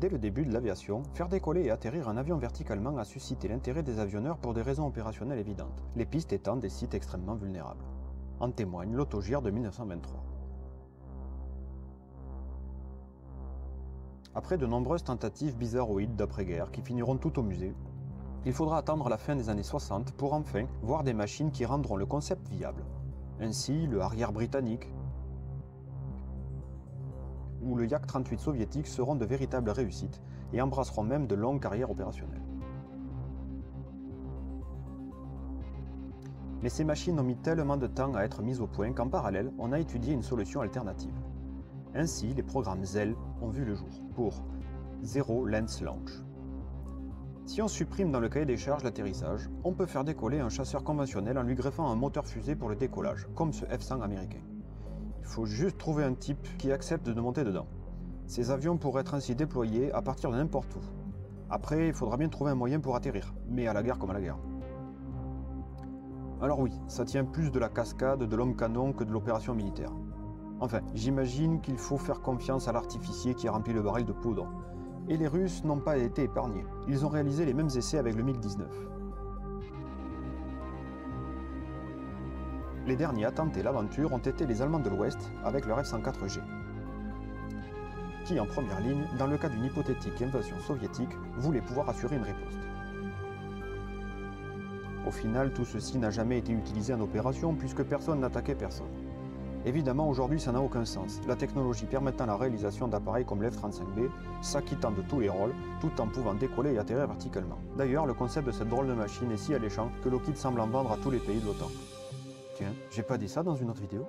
Dès le début de l'aviation, faire décoller et atterrir un avion verticalement a suscité l'intérêt des avionneurs pour des raisons opérationnelles évidentes, les pistes étant des sites extrêmement vulnérables. En témoigne l'autogire de 1923. Après de nombreuses tentatives bizarroïdes d'après-guerre qui finiront tout au musée, il faudra attendre la fin des années 60 pour enfin voir des machines qui rendront le concept viable. Ainsi, le Harrier britannique ou le Yak-38 soviétique seront de véritables réussites et embrasseront même de longues carrières opérationnelles. Mais ces machines ont mis tellement de temps à être mises au point qu'en parallèle, on a étudié une solution alternative. Ainsi, les programmes ZEL ont vu le jour pour Zero Lens Launch. Si on supprime dans le cahier des charges l'atterrissage, on peut faire décoller un chasseur conventionnel en lui greffant un moteur fusée pour le décollage, comme ce F-100 américain. Il faut juste trouver un type qui accepte de monter dedans. Ces avions pourraient être ainsi déployés à partir de n'importe où. Après, il faudra bien trouver un moyen pour atterrir, mais à la guerre comme à la guerre. Alors oui, ça tient plus de la cascade de l'homme canon que de l'opération militaire. Enfin, j'imagine qu'il faut faire confiance à l'artificier qui a rempli le baril de poudre. Et les Russes n'ont pas été épargnés. Ils ont réalisé les mêmes essais avec le MiG-19. Les derniers à tenter l'aventure ont été les Allemands de l'Ouest avec leur F-104G, qui en première ligne, dans le cas d'une hypothétique invasion soviétique, voulaient pouvoir assurer une riposte. Au final, tout ceci n'a jamais été utilisé en opération puisque personne n'attaquait personne. Évidemment, aujourd'hui, ça n'a aucun sens. La technologie permettant la réalisation d'appareils comme le F-35B s'acquittant de tous les rôles, tout en pouvant décoller et atterrir verticalement. D'ailleurs, le concept de cette drôle de machine est si alléchant que Lockheed semble en vendre à tous les pays de l'OTAN. Tiens, j'ai pas dit ça dans une autre vidéo ?